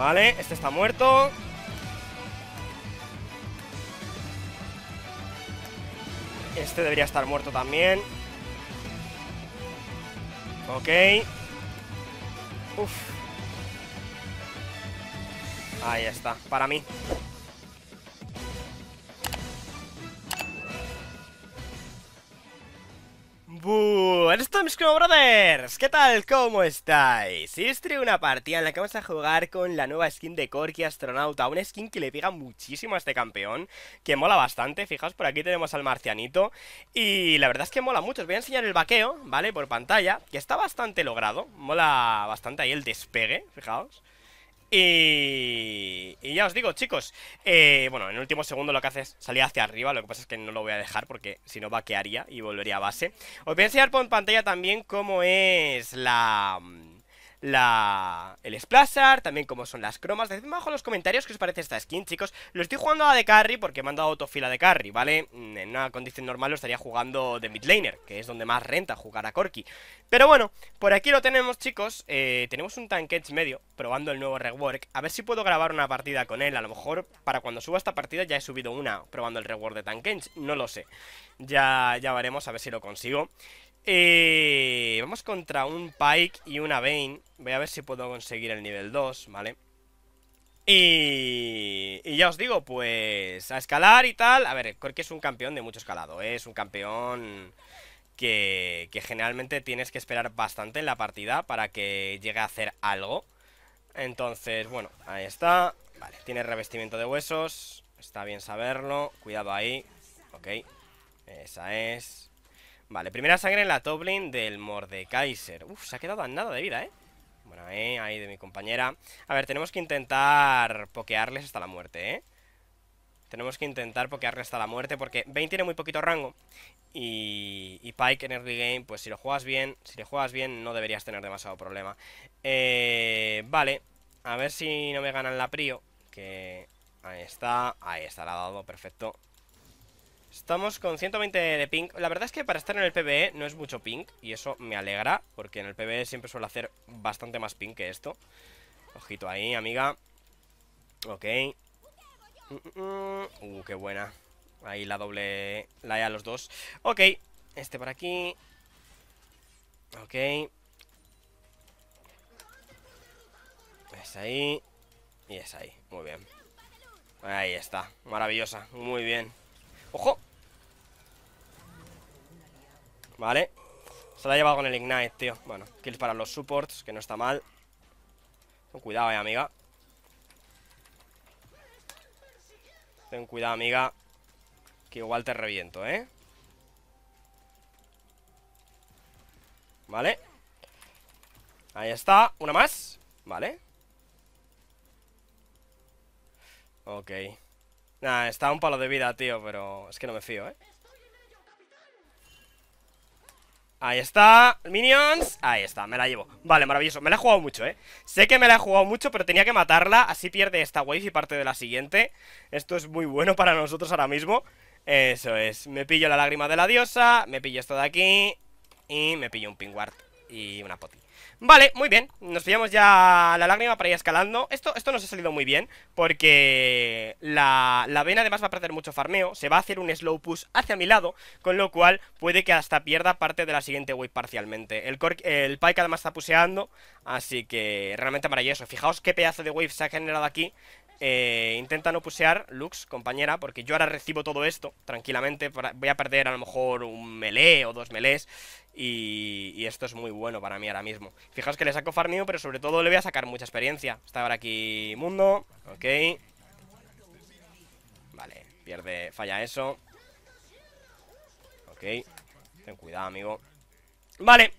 Vale, este está muerto. Este debería estar muerto también. Ok. Uf. Ahí está, para mí. ¡Esto, mis Crow Brothers! ¿Qué tal? ¿Cómo estáis? Hice una partida en la que vamos a jugar con la nueva skin de Corki Astronauta. Una skin que le pega muchísimo a este campeón, que mola bastante. Fijaos, por aquí tenemos al marcianito. Y la verdad es que mola mucho. Os voy a enseñar el vaqueo, ¿vale? Por pantalla, que está bastante logrado. Mola bastante ahí el despegue, fijaos. Y ya os digo, chicos, bueno, en el último segundo lo que hace es salir hacia arriba. Lo que pasa es que no lo voy a dejar porque si no vaquearía y volvería a base. Os voy a enseñar por pantalla también cómo es el splash art, también cómo son las cromas. Decidme abajo en los comentarios qué os parece esta skin, chicos. Lo estoy jugando a de carry porque me han dado autofila de carry, ¿vale? En una condición normal lo estaría jugando de midlaner, que es donde más renta jugar a Corki. Pero bueno, por aquí lo tenemos, chicos. Tenemos un Tahm Kench medio, probando el nuevo rework. A ver si puedo grabar una partida con él. A lo mejor para cuando suba esta partida ya he subido una probando el rework de Tahm Kench. No lo sé. Ya veremos a ver si lo consigo. Vamos contra un Pyke y una Vayne. Voy a ver si puedo conseguir el nivel 2, ¿vale? Y ya os digo, pues a escalar y tal. A ver, Corki es un campeón de mucho escalado, ¿eh? Es un campeón que generalmente tienes que esperar bastante en la partida para que llegue a hacer algo. Entonces, bueno, ahí está. Vale, tiene revestimiento de huesos. Está bien saberlo, cuidado ahí. Ok, esa es. Vale, primera sangre en la top lane del Mordekaiser. Uf, se ha quedado a nada de vida, ¿eh? Bueno, ahí de mi compañera. A ver, tenemos que intentar pokearles hasta la muerte, ¿eh? Tenemos que intentar pokearles hasta la muerte porque Vayne tiene muy poquito rango. Y Pyke en early game, pues si lo juegas bien no deberías tener demasiado problema. Vale, a ver si no me ganan la prio. Que ahí está, la ha dado, perfecto. Estamos con 120 de ping. La verdad es que para estar en el PBE no es mucho ping. Y eso me alegra, porque en el PBE siempre suelo hacer bastante más ping que esto. Ojito ahí, amiga. Ok. Qué buena. Ahí la doble, la E a los dos. Ok, este por aquí. Ok. Es ahí. Y es ahí, muy bien. Ahí está, maravillosa, muy bien. ¡Ojo! Vale. Se la ha llevado con el Ignite, tío. Bueno, kills para los supports, que no está mal. Ten cuidado, amiga. Ten cuidado, amiga, que igual te reviento, ¿eh? Vale. Ahí está, una más. Vale. Ok. Nah, está a un palo de vida, tío, pero es que no me fío, ¿eh? Ahí está, minions. Ahí está, me la llevo. Vale, maravilloso, me la he jugado mucho, ¿eh? Sé que me la he jugado mucho, pero tenía que matarla. Así pierde esta wave y parte de la siguiente. Esto es muy bueno para nosotros ahora mismo. Eso es, me pillo la lágrima de la diosa. Me pillo esto de aquí. Y me pillo un pingward y una poti. Vale, muy bien, nos pillamos ya la lágrima para ir escalando. Esto nos ha salido muy bien porque la vena además va a perder mucho farmeo. Se va a hacer un slow push hacia mi lado, con lo cual puede que hasta pierda parte de la siguiente wave parcialmente. El Pyke además está puseando, así que realmente maravilloso. Fijaos qué pedazo de wave se ha generado aquí. Intenta no pusear, Lux, compañera, porque yo ahora recibo todo esto tranquilamente. Voy a perder a lo mejor un melee o dos melees. Y esto es muy bueno para mí ahora mismo. Fijaos que le saco farmeo, pero sobre todo le voy a sacar mucha experiencia. Está ahora aquí Mundo. Ok. Vale, pierde, falla eso. Ok. Ten cuidado, amigo. Vale.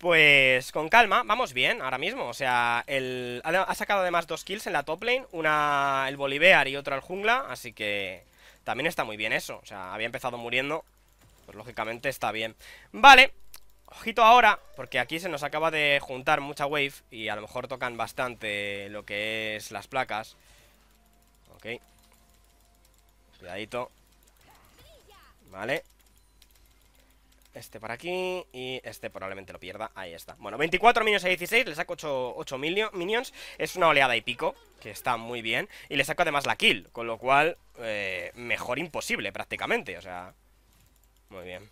Pues con calma, vamos bien ahora mismo, o sea, ha sacado además dos kills en la top lane, una el Boliviar y otra el jungla, así que también está muy bien eso, o sea, había empezado muriendo, pues lógicamente está bien. Vale, ojito ahora, porque aquí se nos acaba de juntar mucha wave y a lo mejor tocan bastante lo que es las placas. Ok, cuidadito. Vale. Este por aquí. Y este probablemente lo pierda. Ahí está. Bueno, 24 minions a 16. Le saco 8 minions. Es una oleada y pico, que está muy bien. Y le saco además la kill. Con lo cual, mejor imposible prácticamente. O sea, muy bien.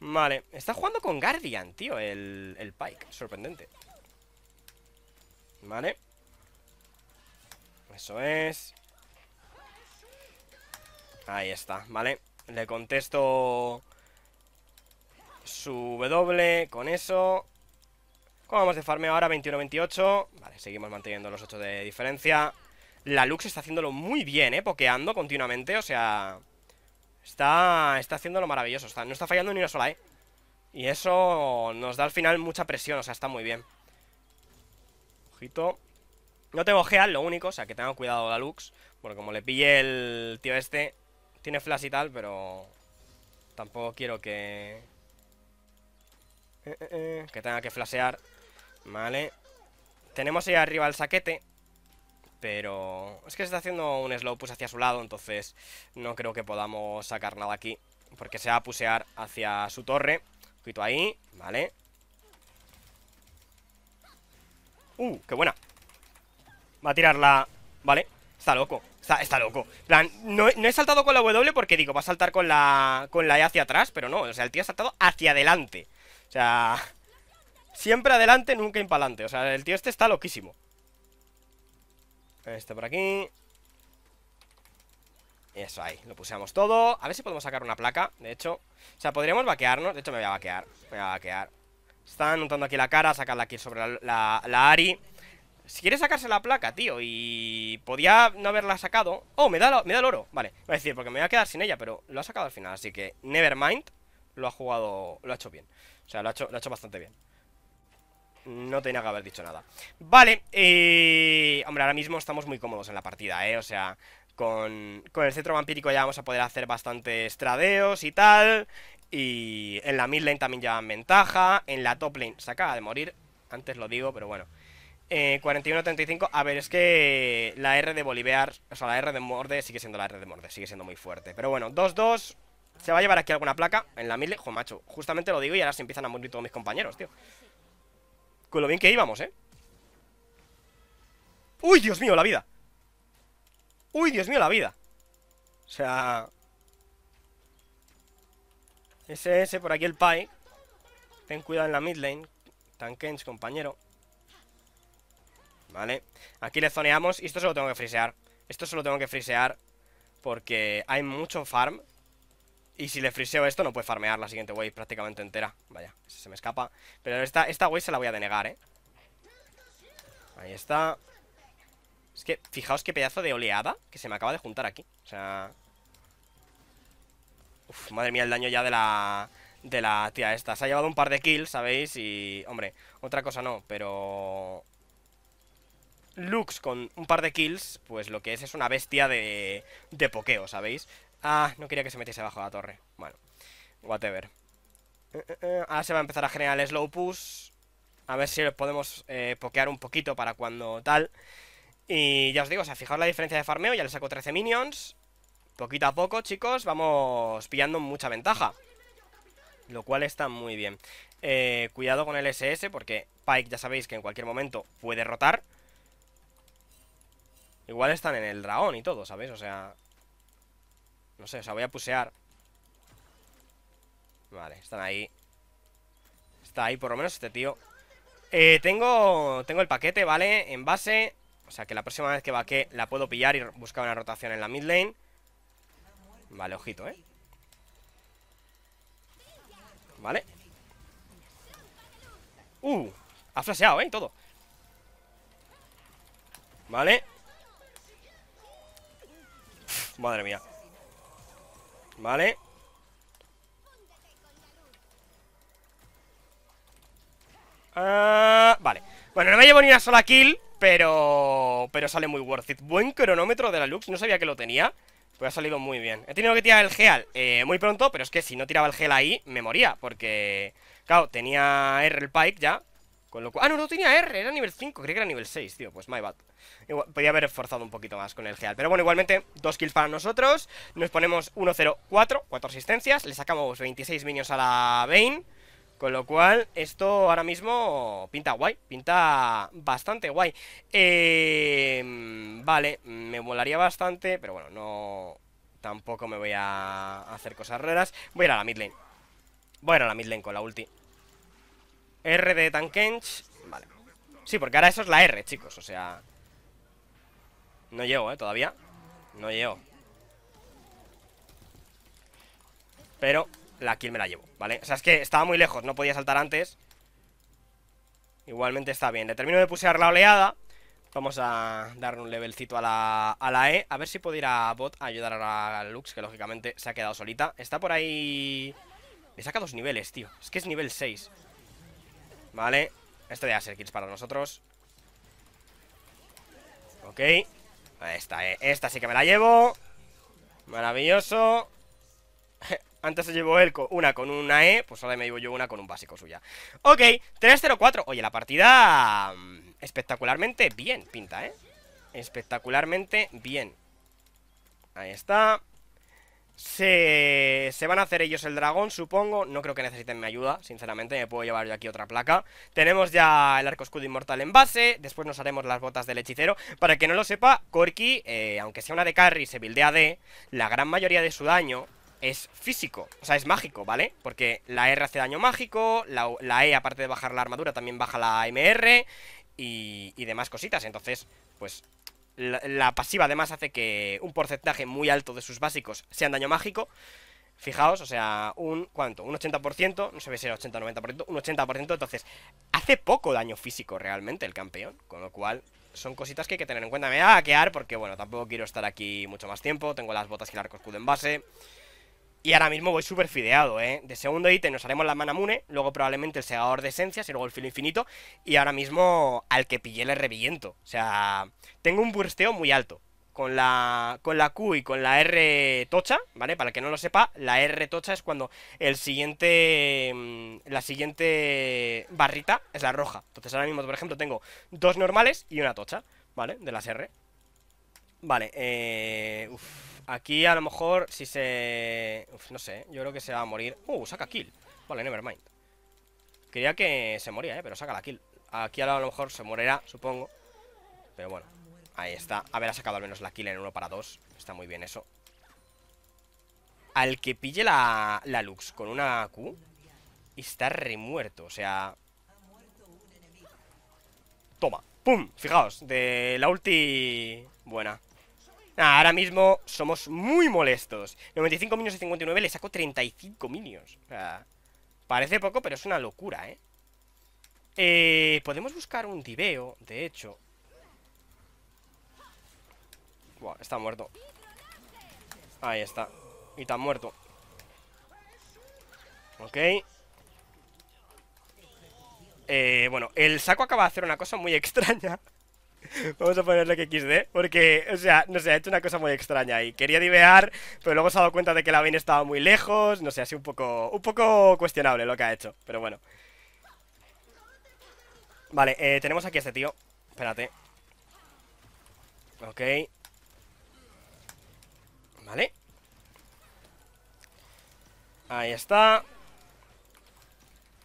Vale. Está jugando con Guardian, tío, el Pyke. Sorprendente. Vale. Eso es. Ahí está, vale. Le contesto su W con eso. ¿Cómo vamos de farmeo ahora? 21-28. Vale, seguimos manteniendo los 8 de diferencia. La Lux está haciéndolo muy bien, pokeando continuamente, o sea, está haciéndolo maravilloso, no está fallando ni una sola, y eso nos da al final mucha presión, o sea, está muy bien. Ojito. No te bojean, lo único, o sea, que tenga cuidado la Lux, porque como le pille el tío este, tiene flash y tal, pero tampoco quiero que tenga que flashear. Vale. Tenemos ahí arriba el saquete, pero es que se está haciendo un slow push hacia su lado, entonces no creo que podamos sacar nada aquí, porque se va a pusear hacia su torre. Un poquito ahí, vale. Qué buena. Va a tirarla. Vale, está loco. Está loco. Plan, no he saltado con la W porque digo, va a saltar con la E hacia atrás, pero no, o sea, el tío ha saltado hacia adelante. O sea, siempre adelante, nunca impalante. O sea, el tío este está loquísimo. Este por aquí. Eso ahí, lo puseamos todo. A ver si podemos sacar una placa, de hecho. O sea, podríamos vaquearnos. De hecho, me voy a vaquear. Están untando aquí la cara, sacarla aquí sobre la Ari. Si quiere sacarse la placa, tío, y podía no haberla sacado. Oh, me da el oro, vale, va a decir, porque me voy a quedar sin ella, pero lo ha sacado al final, así que nevermind, lo ha jugado, lo ha hecho bien. O sea, lo ha hecho bastante bien. No tenía que haber dicho nada. Vale, hombre, ahora mismo estamos muy cómodos en la partida, o sea, con el centro vampírico ya vamos a poder hacer bastantes tradeos y tal. Y en la mid lane también llevan ventaja. En la top lane se acaba de morir, antes lo digo, pero bueno. 41-35, a ver, es que la R de Boliviar, o sea, la R de Morde sigue siendo la R de Morde, sigue siendo muy fuerte. Pero bueno, 2-2, se va a llevar aquí alguna placa en la mid. Jo, macho, justamente lo digo y ahora se empiezan a morir todos mis compañeros, tío. Con lo bien que íbamos, ¡Uy, Dios mío, la vida! ¡Uy, Dios mío, la vida! O sea, ese por aquí el Pyke. Ten cuidado en la mid lane, Tahm Kench, compañero. Vale, aquí le zoneamos y esto se lo tengo que frisear. Esto se lo tengo que frisear porque hay mucho farm. Y si le friseo esto no puede farmear la siguiente wave prácticamente entera. Vaya, se me escapa. Pero esta wave se la voy a denegar, Ahí está. Es que, fijaos qué pedazo de oleada que se me acaba de juntar aquí. O sea, uf, madre mía el daño ya de la tía esta. Se ha llevado un par de kills, ¿sabéis? Y, hombre, otra cosa no, pero Lux con un par de kills, pues lo que es una bestia de pokeo, ¿sabéis? Ah, no quería que se metiese bajo la torre. Bueno, whatever. Ahora se va a empezar a generar el slow push. A ver si podemos pokear un poquito para cuando tal. Y ya os digo, o sea, fijaos la diferencia de farmeo. Ya le saco 13 minions. Poquito a poco, chicos, vamos pillando mucha ventaja, lo cual está muy bien. Cuidado con el SS porque Pyke ya sabéis que en cualquier momento puede rotar. Igual están en el dragón y todo, ¿sabéis? O sea, no sé, o sea, voy a pusear. Vale, están ahí. Está ahí por lo menos este tío. Tengo el paquete, ¿vale? En base, o sea que la próxima vez que vaquee la puedo pillar y buscar una rotación en la mid lane. Vale, ojito, Vale. Ha flasheado, todo. Vale. Madre mía. Vale. Vale. Bueno, no me llevo ni una sola kill, pero sale muy worth it. Buen cronómetro de la Lux, no sabía que lo tenía, pues ha salido muy bien. He tenido que tirar el Heal muy pronto, pero es que si no tiraba el Heal ahí, me moría, porque claro, tenía R el Pyke ya, Con lo cual... Ah, no, no tenía R, era nivel 5, creí que era nivel 6, tío, pues my bad. Igual, podía haber esforzado un poquito más con el Geal. Pero bueno, igualmente, 2 kills para nosotros. Nos ponemos 1-0-4, 4 asistencias. Le sacamos 26 minions a la Vayne. Con lo cual, esto ahora mismo pinta guay, pinta bastante guay. Vale, me molaría bastante, pero bueno, no... Tampoco me voy a hacer cosas raras. Voy a ir a la mid lane. Voy a ir a la mid lane con la ulti. R de Tahm Kench. Vale. Sí, porque ahora eso es la R, chicos, o sea... No llego, todavía. No llego. Pero... la kill me la llevo, ¿vale? O sea, es que estaba muy lejos, no podía saltar antes. Igualmente está bien. Le termino de pusear la oleada. Vamos a darle un levelcito a la E. A ver si puedo ir a bot a ayudar a Lux, que lógicamente se ha quedado solita. Está por ahí... Le saca 2 niveles, tío. Es que es nivel 6. Vale. Esto debe ser kills para nosotros. Ok. Esta, esta sí que me la llevo. Maravilloso. Antes se llevó él con una E, pues ahora me llevo yo una con un básico suya. Ok, 3-0-4. Oye, la partida espectacularmente bien pinta, ¿eh? Espectacularmente bien. Ahí está. Se van a hacer ellos el dragón, supongo. No creo que necesiten mi ayuda, sinceramente. Me puedo llevar yo aquí otra placa. Tenemos ya el arco escudo inmortal en base. Después nos haremos las botas del hechicero. Para el que no lo sepa, Corki, aunque sea una de carry, se buildea de... La gran mayoría de su daño... es físico, o sea, es mágico, ¿vale? Porque la R hace daño mágico, la E, aparte de bajar la armadura, también baja la MR y demás cositas. Entonces, pues, la pasiva además hace que un porcentaje muy alto de sus básicos sean daño mágico. Fijaos, o sea, un, ¿cuánto? Un 80%, no sé si era 80 o 90%, un 80%. Entonces, hace poco daño físico realmente el campeón, con lo cual... son cositas que hay que tener en cuenta. Me voy a hackear porque, bueno, tampoco quiero estar aquí mucho más tiempo. Tengo las botas y el arco escudo en base. Y ahora mismo voy súper fideado, ¿eh? De segundo ítem nos haremos la Manamune, luego probablemente el segador de esencias y luego el filo infinito. Y ahora mismo al que pillé le reviento. O sea, tengo un bursteo muy alto. Con la Q y con la R tocha, ¿vale? Para el que no lo sepa, la R tocha es cuando el siguiente... La siguiente barrita es la roja. Entonces ahora mismo, por ejemplo, tengo 2 normales y una tocha, ¿vale? De las R. Vale, aquí a lo mejor si se... Uf, no sé, yo creo que se va a morir. Saca kill. Vale, nevermind. Creía que se moría, pero saca la kill. Aquí a lo mejor se morirá, supongo. Pero bueno, ahí está. A ver, ha sacado al menos la kill en 1 para 2. Está muy bien eso. Al que pille la Lux con una Q está remuerto, o sea... Toma, pum, fijaos. De la ulti... buena. Ahora mismo somos muy molestos. 95 minions de 59, le saco 35 minions. O sea, parece poco, pero es una locura, ¿eh? Podemos buscar un diveo, de hecho. Buah, está muerto. Ahí está. Y tan muerto. Ok. Bueno, el saco acaba de hacer una cosa muy extraña. Vamos a ponerle que XD, porque, o sea, no sé, ha hecho una cosa muy extraña ahí. Quería divear, pero luego se ha dado cuenta de que la Vayne estaba muy lejos. No sé, ha sido un poco cuestionable lo que ha hecho, pero bueno. Vale, tenemos aquí a este tío. Espérate. Ok. Vale. Ahí está.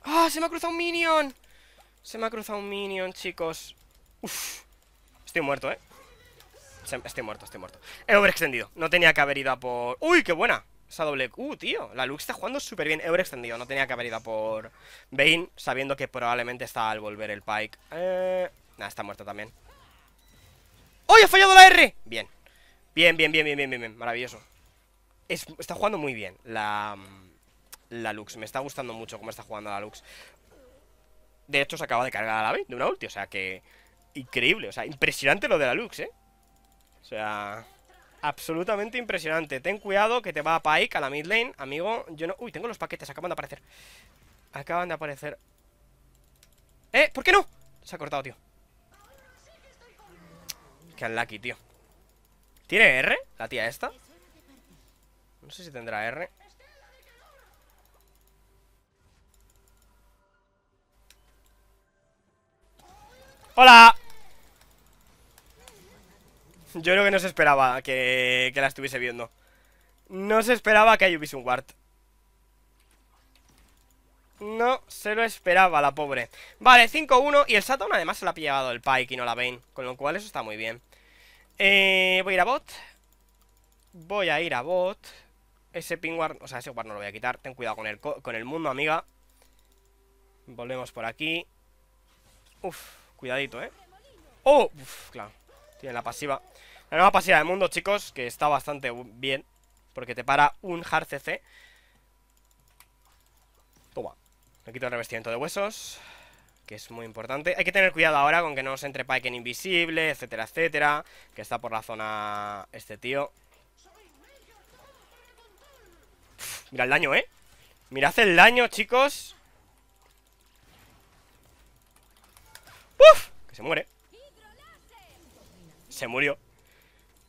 ¡Ah! ¡Se me ha cruzado un minion! Se me ha cruzado un minion, chicos. Uff. Estoy muerto, Estoy muerto. He overextendido. No tenía que haber ido a por... ¡Uy, qué buena! Esa doble... tío, la Lux está jugando súper bien. He overextendido. No tenía que haber ido a por Vayne, sabiendo que probablemente está al volver el Pyke. Nada, está muerto también. ¡Uy, ha fallado la R! Bien. Bien. Maravilloso. Está jugando muy bien la Lux. Me está gustando mucho cómo está jugando la Lux. De hecho, se acaba de cargar a la Vayne de una ulti, o sea que... increíble, o sea, impresionante lo de la Lux, o sea, absolutamente impresionante. Ten cuidado que te va a Pyke a la mid lane, amigo. Yo no... Uy, tengo los paquetes, acaban de aparecer. ¿Por qué no? Se ha cortado, tío. Qué unlucky, tío. ¿Tiene R la tía esta? No sé si tendrá R. ¡Hola! Yo creo que no se esperaba que la estuviese viendo. No se esperaba que ahí hubiese un ward. No se lo esperaba, la pobre. Vale, 5-1. Y el Saturn además se lo ha pillado el Pyke y no la Vayne. Con lo cual eso está muy bien. Voy a ir a bot. Voy a ir a bot. Ese ping ward, o sea, ese ward no lo voy a quitar. Ten cuidado con el mundo, amiga. Volvemos por aquí. Uf, cuidadito, oh, uf, claro. Tiene la pasiva. La nueva pasiva del mundo, chicos, que está bastante bien, porque te para un hard CC. Toma. Me quito el revestimiento de huesos, que es muy importante. Hay que tener cuidado ahora con que no nos entre Pyke en invisible, etcétera, etcétera. Que está por la zona este tío. Mira el daño, mirad el daño, chicos. ¡Uf! Que se muere. Se murió.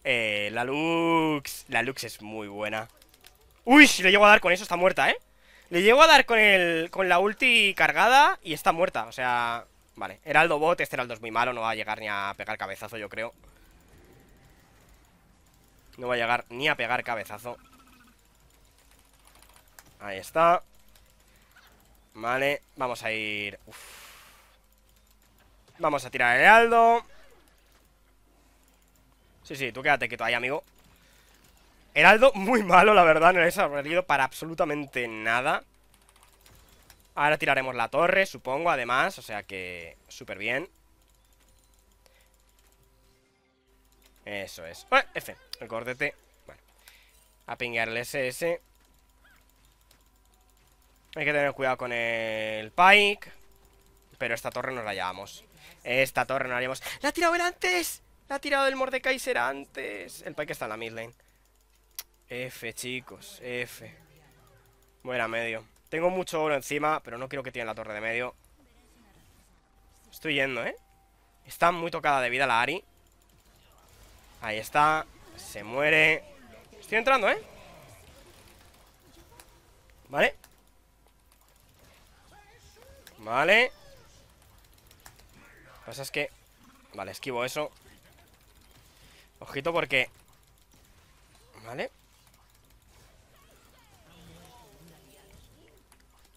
La Lux. La Lux es muy buena. ¡Uy! Si le llego a dar con eso, está muerta, Le llego a dar con la ulti cargada y está muerta. O sea... Vale. Heraldo bot. Este heraldo es muy malo. No va a llegar ni a pegar cabezazo, yo creo. No va a llegar ni a pegar cabezazo. Ahí está. Vale. Vamos a ir... Uf. Vamos a tirar el heraldo. Sí, sí, tú quédate quieto ahí, amigo. Heraldo muy malo, la verdad. No les ha servido para absolutamente nada. Ahora tiraremos la torre, supongo, además. O sea que... súper bien. Eso es. F, el cordete. Bueno. A pinguearle ese. Hay que tener cuidado con el Pyke. Pero esta torre nos la llevamos. Esta torre no la haríamos. ¡La ha tirado él antes! ¡La ha tirado el Mordekaiser antes! El Pyke está en la mid lane. F, chicos, F. Bueno, a medio. Tengo mucho oro encima, pero no quiero que tiren la torre de medio. Estoy yendo, Está muy tocada de vida la Ari. Ahí está. Se muere. Estoy entrando, Vale. Vale. Lo que pasa es que... Vale, esquivo eso. Ojito porque... Vale.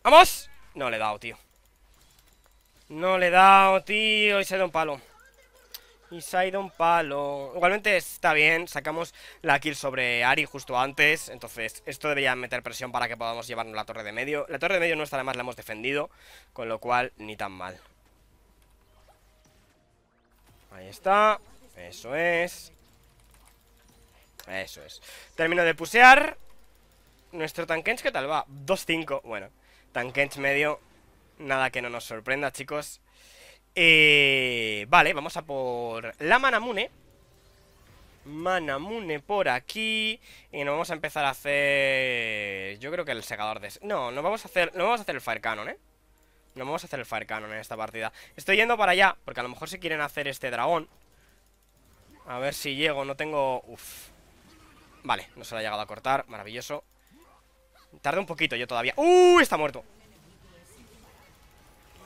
¡Vamos! No le he dado, tío. No le he dado, tío. Y se ha ido un palo. Y se ha ido un palo. Igualmente está bien. Sacamos la kill sobre Ari justo antes. Entonces esto debería meter presión para que podamos llevarnos la torre de medio. La torre de medio nuestra además la hemos defendido. Con lo cual ni tan mal. Ahí está, eso es. Eso es. Termino de pusear. Nuestro Tahm Kench, ¿qué tal va? 2-5, bueno, Tahm Kench medio. Nada que no nos sorprenda, chicos. Vale, vamos a por la Manamune. Manamune por aquí. Y nos vamos a empezar a hacer... Yo creo que el secador de... No, no vamos a hacer el Fire Cannon, No vamos a hacer el Fire Cannon en esta partida. Estoy yendo para allá, porque a lo mejor se quieren hacer este dragón. A ver si llego, no tengo... Uf. Vale, no se lo ha llegado a cortar, maravilloso. Tarda un poquito yo todavía. ¡Uh! Está muerto.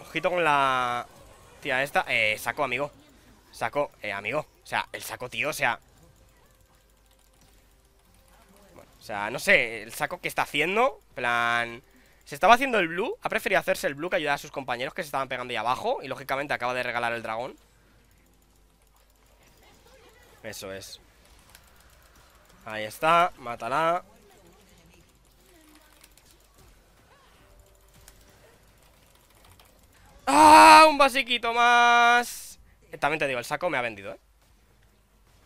Ojito con la... Tía esta. Saco, amigo. Saco, amigo. O sea, el saco, tío, o sea... Bueno, o sea, no sé, el saco que está haciendo. Plan... Se estaba haciendo el blue, ha preferido hacerse el blue que ayudar a sus compañeros que se estaban pegando ahí abajo. Y lógicamente acaba de regalar el dragón. Eso es. Ahí está, mátala. ¡Ah! Un basiquito más. También te digo, el saco me ha vendido,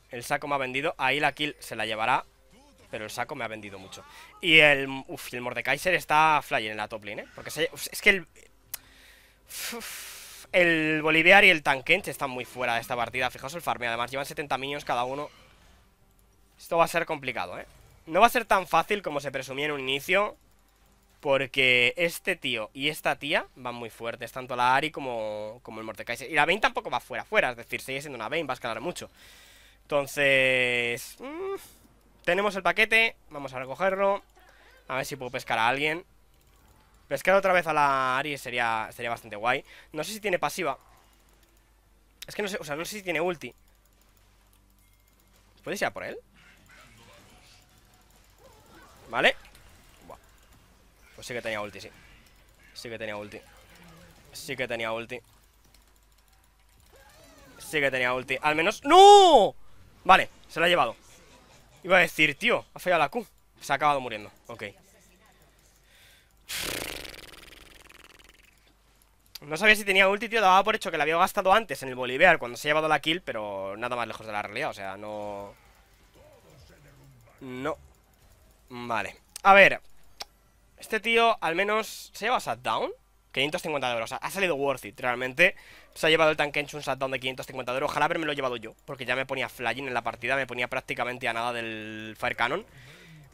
El saco me ha vendido, ahí la kill se la llevará. Pero el saco me ha vendido mucho. Y el Mordekaiser está flyer en la top lane, porque es que el Boliviar y el Tahm Kench están muy fuera de esta partida. Fijaos el farmeo, además llevan 70 minions cada uno. Esto va a ser complicado, No va a ser tan fácil como se presumía en un inicio, porque este tío y esta tía van muy fuertes, tanto la Ari como el Mordekaiser. Y la Vayne tampoco va fuera, es decir, sigue siendo una Vayne, va a escalar mucho. Entonces... Tenemos el paquete, vamos a recogerlo. A ver si puedo pescar a alguien. Pescar otra vez a la Ari sería bastante guay. No sé si tiene pasiva. Es que no sé, o sea, no sé si tiene ulti. ¿Puedes ir a por él? Vale. Buah. Pues sí que tenía ulti, sí. Sí que tenía ulti. Sí que tenía ulti. Sí que tenía ulti. Al menos... ¡No! Vale, se la ha llevado. Iba a decir, tío, ha fallado la Q. Se ha acabado muriendo, ok. No sabía si tenía ulti, tío. Daba por hecho que la había gastado antes en el Boliviar cuando se ha llevado la kill, pero nada más lejos de la realidad. O sea, no... No. Vale, a ver. Este tío al menos se lleva shutdown, 550 de oro, o sea, ha salido worth it, realmente. Se ha llevado el Tahm Kench un shutdown de 550 de oro. Ojalá haberme lo llevado yo, porque ya me ponía flying en la partida. Me ponía prácticamente a nada del Fire Cannon.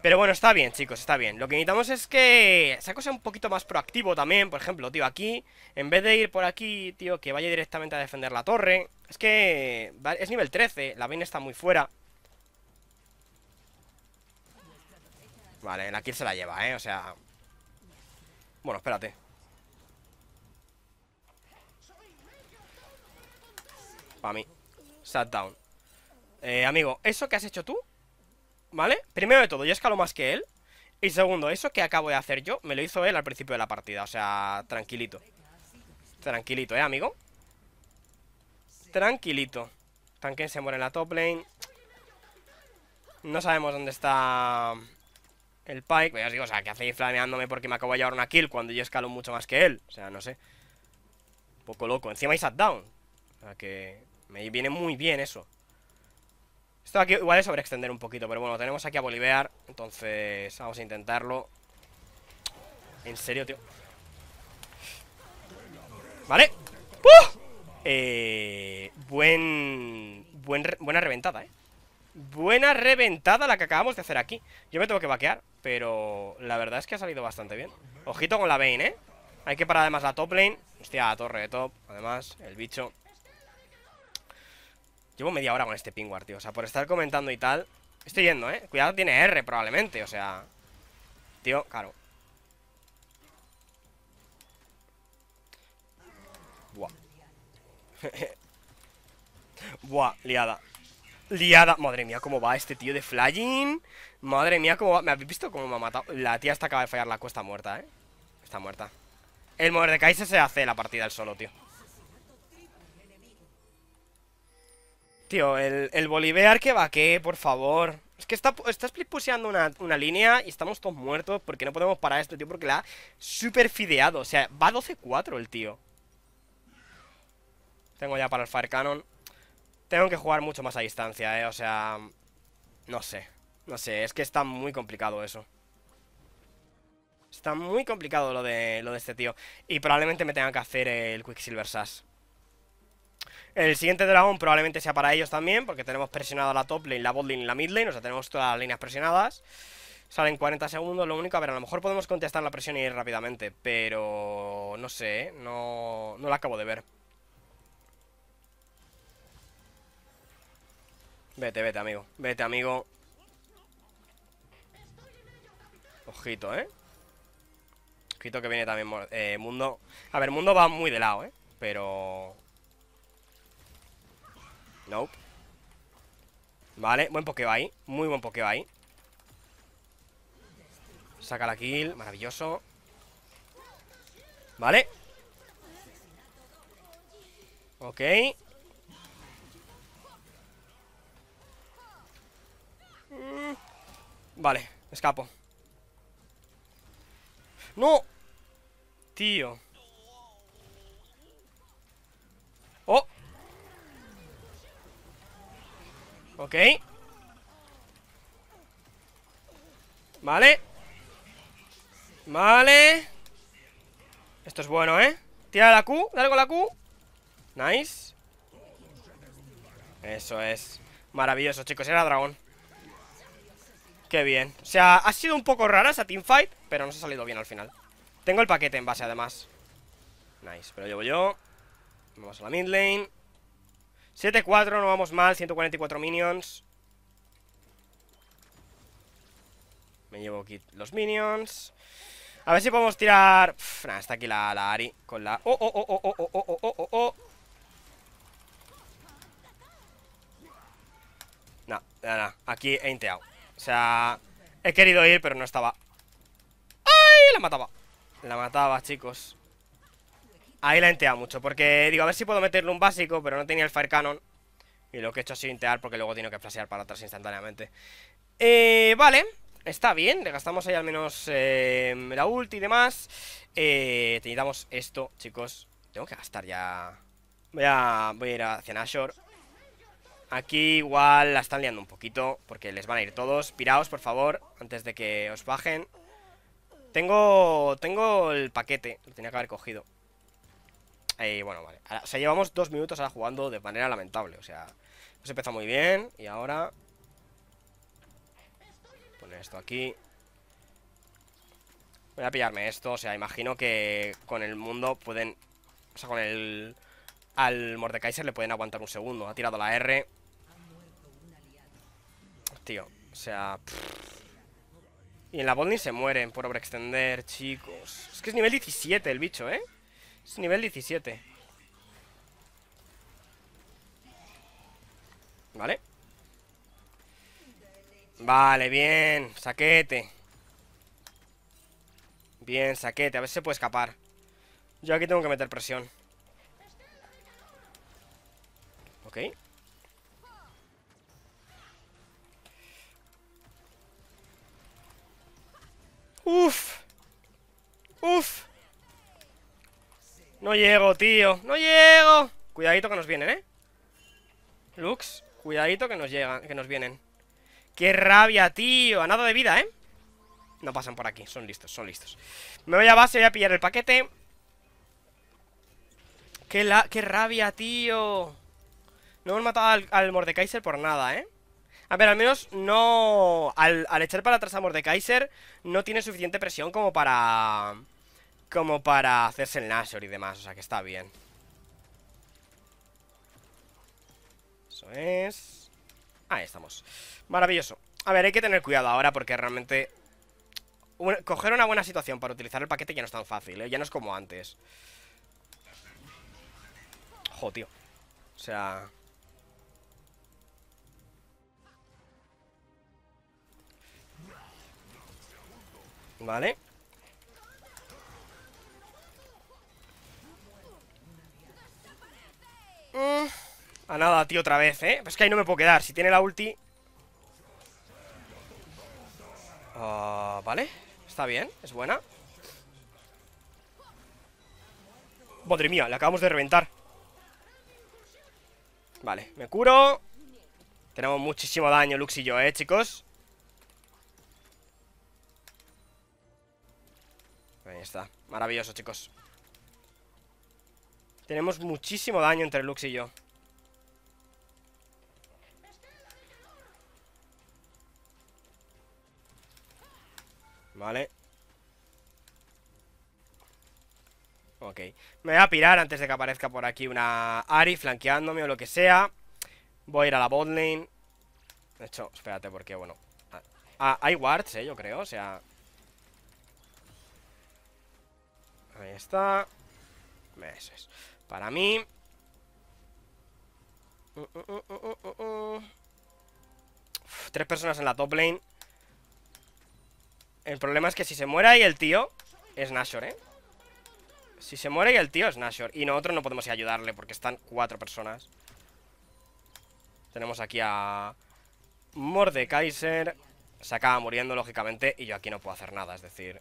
Pero bueno, está bien, chicos, está bien. Lo que necesitamos es que sea cosa un poquito más proactivo también. Por ejemplo, tío, aquí, en vez de ir por aquí, tío, que vaya directamente a defender la torre. Es que... es nivel 13, la Vayne está muy fuera. Vale, la kill se la lleva, o sea... Bueno, espérate. Para mí. Shutdown. Amigo, eso que has hecho tú, ¿vale? Primero de todo, yo escalo más que él. Y segundo, eso que acabo de hacer yo me lo hizo él al principio de la partida. O sea, tranquilito. Tranquilito, amigo. Tranquilito. Tahm Kench se muere en la top lane. No sabemos dónde está el Pyke. Pero os digo, o sea, que hacéis flameándome porque me acabo de llevar una kill cuando yo escalo mucho más que él. O sea, no sé. Un poco loco. Encima hay shutdown. O sea, que me viene muy bien eso. Esto aquí igual es sobreextender un poquito, pero bueno, tenemos aquí a Boliviar, entonces vamos a intentarlo. En serio, tío. Vale. ¡Uh! Buena reventada, Buena reventada la que acabamos de hacer aquí. Yo me tengo que vaquear, pero la verdad es que ha salido bastante bien. Ojito con la Vayne, Hay que parar además la top lane. Hostia, la torre de top, además, el bicho. Llevo media hora con este pingüar, tío. O sea, por estar comentando y tal. Estoy yendo, Cuidado, tiene R probablemente. O sea... Tío, claro. Buah. Buah, liada. Liada. Madre mía, cómo va este tío de flying. Madre mía, cómo va. ¿Me habéis visto cómo me ha matado? La tía esta acaba de fallar la cuesta muerta, Está muerta. El Mordekaiser se hace la partida él solo, tío. Tío, el Boliviar que vaquee, por favor. Es que está splitpuseando una línea y estamos todos muertos porque no podemos parar esto, tío, porque la ha super fideado. O sea, va 12-4 el tío. Tengo ya para el Fire Cannon. Tengo que jugar mucho más a distancia, o sea... No sé, no sé, es que está muy complicado eso. Está muy complicado lo de este tío. Y probablemente me tenga que hacer el Quicksilver Sash. El siguiente dragón probablemente sea para ellos también, porque tenemos presionado la top lane, la bot lane y la mid lane. O sea, tenemos todas las líneas presionadas. Salen 40 segundos, lo único, a ver, a lo mejor podemos contestar la presión y ir rápidamente, pero no sé, no la acabo de ver. Vete, vete, amigo, vete, amigo. Ojito, Ojito que viene también Mundo. A ver, Mundo va muy de lado, pero... Nope. Vale, buen pokeo ahí. Muy buen pokeo ahí. Saca la kill, maravilloso. Vale. Ok. Vale, escapo. ¡No! Tío. ¡Oh! Ok. Vale. Vale. Esto es bueno, Tira la Q, dale con la Q. Nice. Eso es. Maravilloso, chicos, era dragón. Qué bien. O sea, ha sido un poco rara esa teamfight, pero nos ha salido bien al final. Tengo el paquete en base, además. Nice, pero llevo yo. Vamos a la mid lane. 7-4, no vamos mal, 144 minions. Me llevo aquí los minions. A ver si podemos tirar... Nada, está aquí la Ari con la... ¡Oh, oh, oh, oh, oh, oh, oh, oh, oh! No, no, no. Aquí he inteado. O sea, he querido ir, pero no estaba. ¡Ay! La mataba. La mataba, chicos. Ahí la he inteado mucho. Porque digo, a ver si puedo meterle un básico, pero no tenía el Fire Cannon. Y lo que he hecho ha sido intear, porque luego tiene que flashear para atrás instantáneamente. Vale. Está bien, le gastamos ahí al menos la ulti y demás. Necesitamos esto, chicos. Tengo que gastar ya. Voy a ir hacia Nashor. Aquí igual la están liando un poquito, porque les van a ir todos. Piraos, por favor, antes de que os bajen. Tengo el paquete, lo tenía que haber cogido. Bueno, vale. Ahora, o sea, llevamos 2 minutos ahora jugando de manera lamentable. O sea, hemos empezado muy bien y ahora... esto aquí. Voy a pillarme esto, o sea, imagino que con el mundo pueden... O sea, con el... al Mordekaiser le pueden aguantar un segundo. Ha tirado la R. Tío, o sea... Pff. Y en la bot ni se mueren por overextender, chicos. Es que es nivel 17 el bicho, ¿eh? Es nivel 17. Vale. Vale, bien, saquete. Bien, saquete, a ver si se puede escapar. Yo aquí tengo que meter presión. Ok. Uf. Uf. No llego, tío, no llego. Cuidadito que nos vienen, ¿eh? Lux, cuidadito que nos llegan, que nos vienen. ¡Qué rabia, tío! A nada de vida, ¿eh? No pasan por aquí, son listos, son listos. Me voy a base, voy a pillar el paquete. ¡Qué rabia, tío! No hemos matado al Mordekaiser por nada, ¿eh? A ver, al menos no... Al echar para atrás a Mordekaiser no tiene suficiente presión como para... como para hacerse el Nashor y demás, o sea que está bien. Eso es... Ahí estamos. Maravilloso. A ver, hay que tener cuidado ahora porque realmente coger una buena situación para utilizar el paquete ya no es tan fácil, ¿eh? Ya no es como antes. Jo, tío. O sea... Vale. A nada, tío, otra vez, ¿eh? Pues que ahí no me puedo quedar. Si tiene la ulti... vale. Está bien, es buena. Madre mía, la acabamos de reventar. Vale, me curo. Tenemos muchísimo daño, Lux y yo, ¿eh, chicos? Ahí está. Maravilloso, chicos. Tenemos muchísimo daño entre Lux y yo. Vale. Ok. Me voy a pirar antes de que aparezca por aquí una Ari flanqueándome o lo que sea. Voy a ir a la botlane. De hecho, espérate porque, bueno, hay wards, yo creo, o sea. Ahí está. Eso es. Para mí. Uf, 3 personas en la top lane. El problema es que si se muere ahí el tío, es Nashor, ¿eh? Si se muere ahí el tío, es Nashor. Y nosotros no podemos ir a ayudarle porque están 4 personas. Tenemos aquí a Mordekaiser. Se acaba muriendo, lógicamente. Y yo aquí no puedo hacer nada, es decir,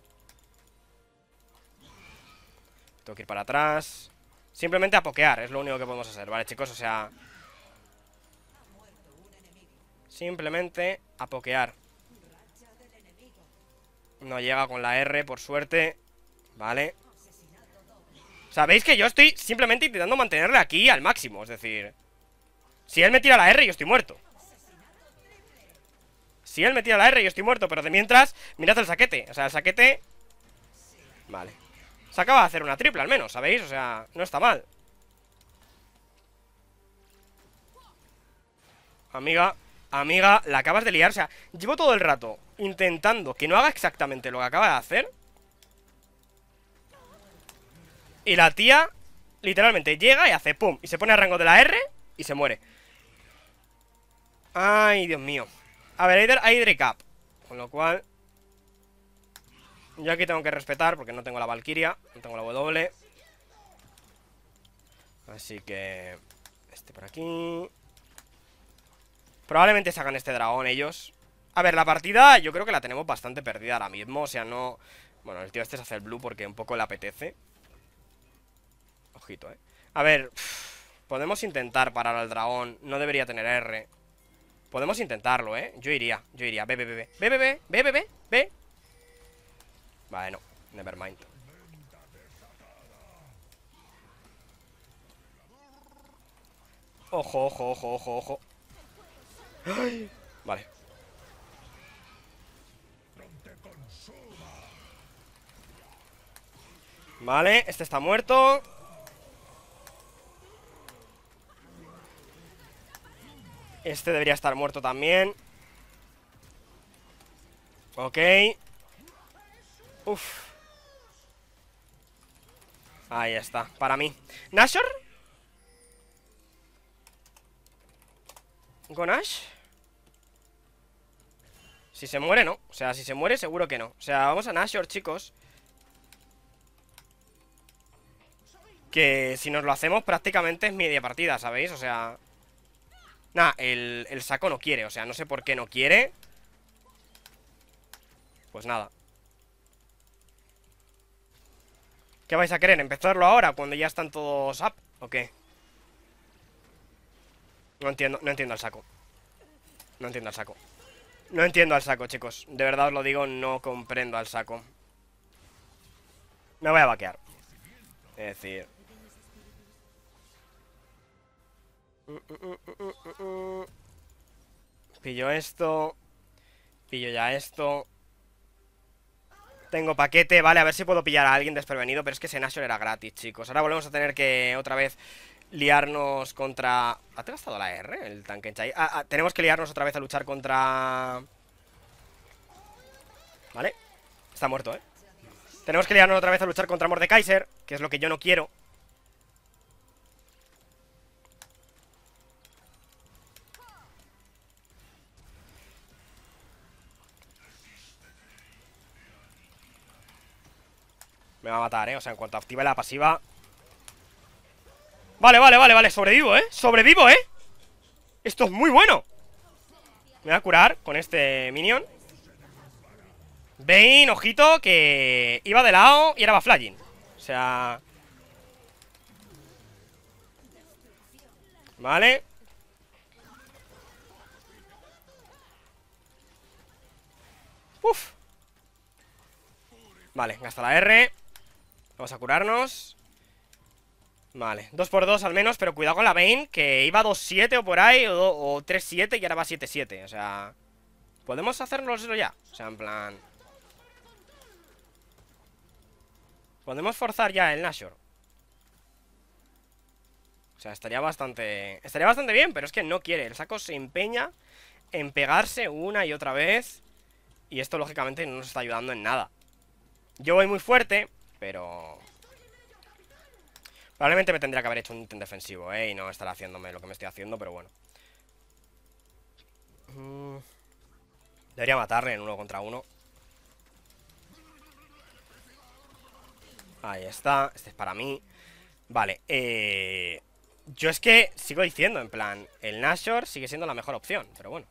tengo que ir para atrás. Simplemente a pokear, es lo único que podemos hacer, ¿vale, chicos? O sea, simplemente a pokear. No llega con la R, por suerte. Vale. Sabéis que yo estoy simplemente intentando mantenerle aquí al máximo. Es decir, si él me tira la R, yo estoy muerto. Si él me tira la R, yo estoy muerto. Pero de mientras, mirad el saquete. O sea, el saquete... Vale. Se acaba de hacer una triple al menos, ¿sabéis? O sea, no está mal. Amiga, amiga, la acabas de liar. O sea, llevo todo el rato intentando que no haga exactamente lo que acaba de hacer. Y la tía literalmente llega y hace pum. Y se pone a rango de la R y se muere. Ay, Dios mío. A ver, hay Drecap, con lo cual yo aquí tengo que respetar porque no tengo la Valquiria, no tengo la W. Así que este por aquí. Probablemente sacan este dragón ellos. A ver, la partida yo creo que la tenemos bastante perdida ahora mismo. O sea, no... Bueno, el tío este se hace el blue porque un poco le apetece. Ojito, A ver, podemos intentar parar al dragón. No debería tener R. Podemos intentarlo, Yo iría. Ve. Vale, no. Nevermind. Ojo. ¡Ay! Vale. Vale, este está muerto. Este debería estar muerto también. Ok. Uf. Ahí está, para mí. ¿Nashor? ¿Gonash? Si se muere, no. O sea, si se muere, seguro que no. O sea, vamos a Nashor, chicos. Que si nos lo hacemos prácticamente es media partida, ¿sabéis? O sea... Nah, el saco no quiere. O sea, no sé por qué no quiere. Pues nada. ¿Qué vais a querer? ¿Empezarlo ahora? ¿Cuando ya están todos up? ¿O qué? No entiendo al saco. No entiendo al saco, chicos. De verdad os lo digo, no comprendo al saco. Me voy a vaquear. Es decir... Pillo esto. Pillo ya esto. Tengo paquete, vale, a ver si puedo pillar a alguien desprevenido. Pero es que ese Nashor era gratis, chicos. Ahora volvemos a tener que otra vez liarnos contra... ¿Ha te gastado la R? El Tahm Kench. Tenemos que liarnos otra vez a luchar contra... Vale. Está muerto, Tenemos que liarnos otra vez a luchar contra Mordekaiser, que es lo que yo no quiero. Me va a matar, O sea, en cuanto active la pasiva. Vale. Sobrevivo, Sobrevivo. Esto es muy bueno. Me voy a curar con este minion. Vayne, ojito, que iba de lado y ahora va flying. O sea... Vale. Uf. Vale, gasta la R. Vamos a curarnos. Vale, 2x2 al menos, pero cuidado con la Vayne, que iba 2-7 o por ahí, o 3-7 y ahora va 7-7, o sea... ¿Podemos hacernoslo ya? O sea, en plan... ¿Podemos forzar ya el Nashor? O sea, estaría bastante bien, pero es que no quiere. El saco se empeña en pegarse una y otra vez. Y esto, lógicamente, no nos está ayudando en nada. Yo voy muy fuerte, pero... Probablemente me tendría que haber hecho un ítem defensivo, y no estar haciéndome lo que me estoy haciendo, pero bueno. Debería matarle en 1 contra 1. Ahí está, este es para mí. Vale, yo es que sigo diciendo, en plan, el Nashor sigue siendo la mejor opción, pero bueno.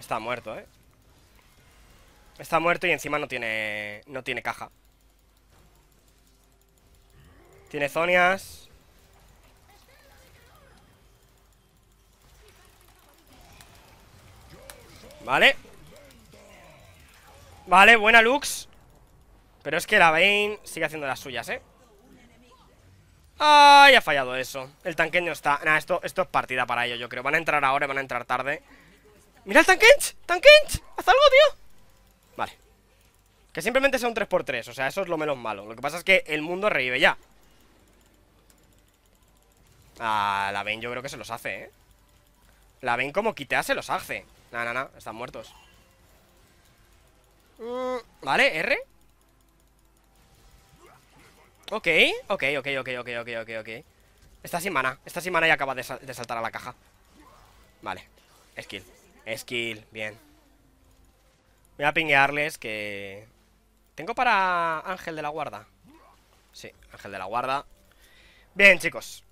Está muerto, Está muerto y encima no tiene caja. Tiene zonias. Vale. Vale, buena Lux. Pero es que la Vayne sigue haciendo las suyas, Ay, ha fallado eso. El tanque no está. Nah, esto es partida para ellos, yo creo. Van a entrar ahora y van a entrar tarde. ¡Mira el Tahm Kench! ¡Tahm Kench! ¡Haz algo, tío! Vale. Que simplemente sea un 3x3, o sea, eso es lo menos malo. Lo que pasa es que el mundo revive ya. Ah, la Vayne yo creo que se los hace, La Vayne como quitea se los hace. Nah, están muertos. Vale, R. Ok. Está sin mana. Está sin mana y acaba de saltar a la caja. Vale. Skill. Skill. Bien. Voy a pinguearles que... ¿Tengo para Ángel de la Guarda? Sí, Ángel de la Guarda. Bien, chicos.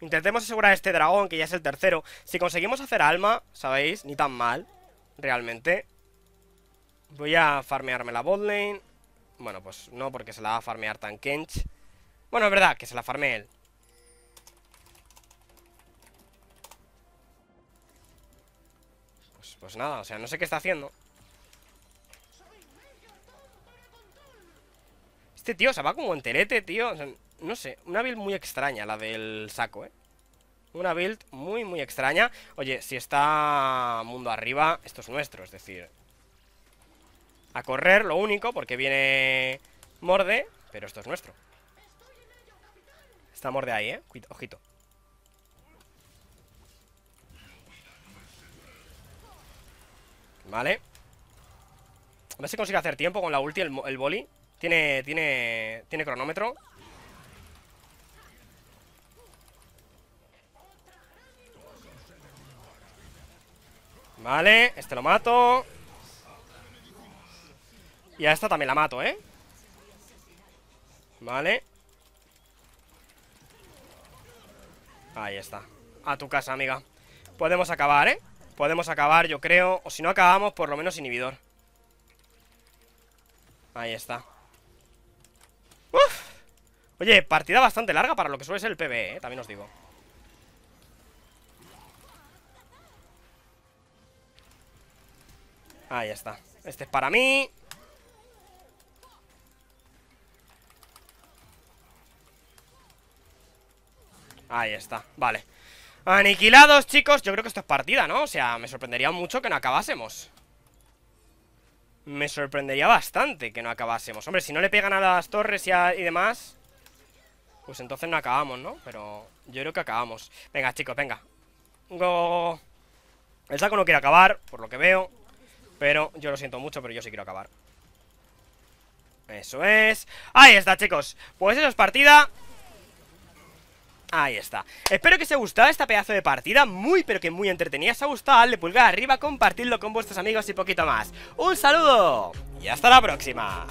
Intentemos asegurar este dragón, que ya es el tercero. Si conseguimos hacer alma, ¿sabéis? Ni tan mal, realmente. Voy a farmearme la botlane. Bueno, pues no, porque se la va a farmear Tahm Kench. Bueno, es verdad, que se la farme él. Pues nada, o sea, no sé qué está haciendo. Este tío se va como enterete, tío. O sea, no sé, una build muy extraña la del saco, ¿eh? Una build muy, muy extraña. Oye, si está Mundo arriba, esto es nuestro, es decir... A correr, lo único, porque viene Morde, pero esto es nuestro. Está Morde ahí, ¿eh? Ojito. Vale. A ver si consigue hacer tiempo con la ulti, el boli. Tiene cronómetro. Vale, este lo mato. Y a esta también la mato, ¿eh? Vale. Ahí está. A tu casa, amiga. Podemos acabar, ¿eh? Podemos acabar, yo creo. O si no acabamos, por lo menos inhibidor. Ahí está. ¡Uf! Oye, partida bastante larga para lo que suele ser el PBE, ¿eh? También os digo. Ahí está. Este es para mí. Ahí está, vale. Aniquilados, chicos. Yo creo que esto es partida, ¿no? O sea, me sorprendería mucho que no acabásemos. Me sorprendería bastante que no acabásemos. Hombre, si no le pegan a las torres y demás, pues entonces no acabamos, ¿no? Pero yo creo que acabamos. Venga, chicos, venga. Go. El saco no quiere acabar, por lo que veo. Pero yo lo siento mucho, pero yo sí quiero acabar. Eso es. Ahí está, chicos. Pues eso es partida. Ahí está. Espero que os haya gustado esta pedazo de partida, muy pero que muy entretenida. Si os ha gustado, dadle pulgar arriba, compartidlo con vuestros amigos y poquito más. Un saludo y hasta la próxima.